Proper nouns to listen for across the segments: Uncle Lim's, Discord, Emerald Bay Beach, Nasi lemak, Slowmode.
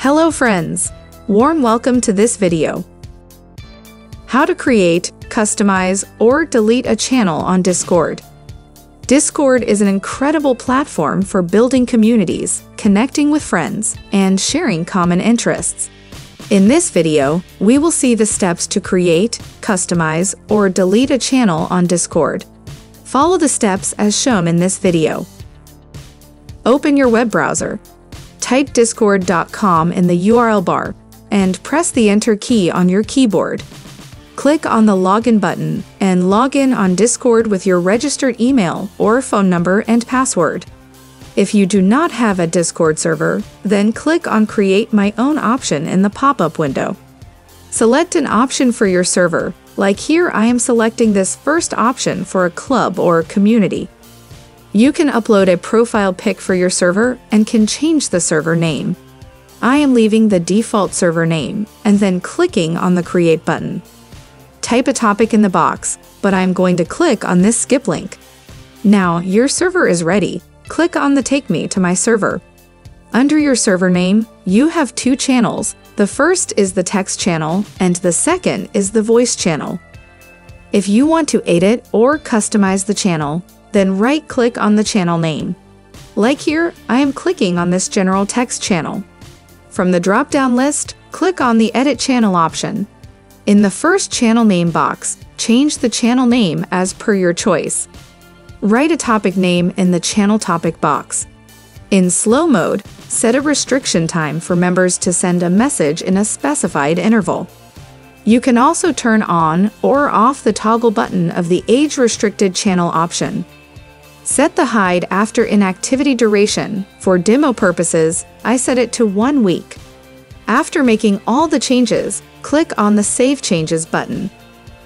Hello friends! Warm welcome to this video. How to create, customize, or delete a channel on Discord. Discord is an incredible platform for building communities, connecting with friends, and sharing common interests. In this video, we will see the steps to create, customize, or delete a channel on Discord. Follow the steps as shown in this video. Open your web browser. Type discord.com in the URL bar and press the Enter key on your keyboard. Click on the Login button and log in on Discord with your registered email or phone number and password. If you do not have a Discord server, then click on Create My Own option in the pop-up window. Select an option for your server, like here I am selecting this first option for a club or community. You can upload a profile pic for your server and can change the server name. I am leaving the default server name and then clicking on the Create button. Type a topic in the box, but I'm going to click on this skip link. Now your server is ready. Click on the Take Me to My Server. Under your server name, you have two channels. The first is the text channel and the second is the voice channel. If you want to edit or customize the channel, then right-click on the channel name. Like here, I am clicking on this general text channel. From the drop-down list, click on the Edit Channel option. In the first channel name box, change the channel name as per your choice. Write a topic name in the channel topic box. In slow mode, set a restriction time for members to send a message in a specified interval. You can also turn on or off the toggle button of the age-restricted channel option. Set the hide after inactivity duration. For demo purposes, I set it to 1 week. After making all the changes, click on the Save Changes button.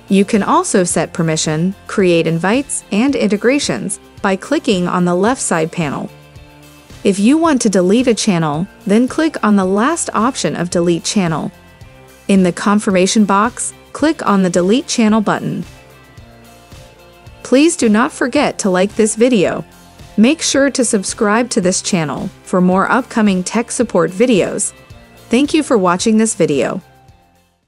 You can also set permission, create invites, and integrations by clicking on the left side panel. If you want to delete a channel, then click on the last option of Delete Channel. In the confirmation box, click on the Delete Channel button. Please do not forget to like this video. Make sure to subscribe to this channel for more upcoming tech support videos. Thank you for watching this video.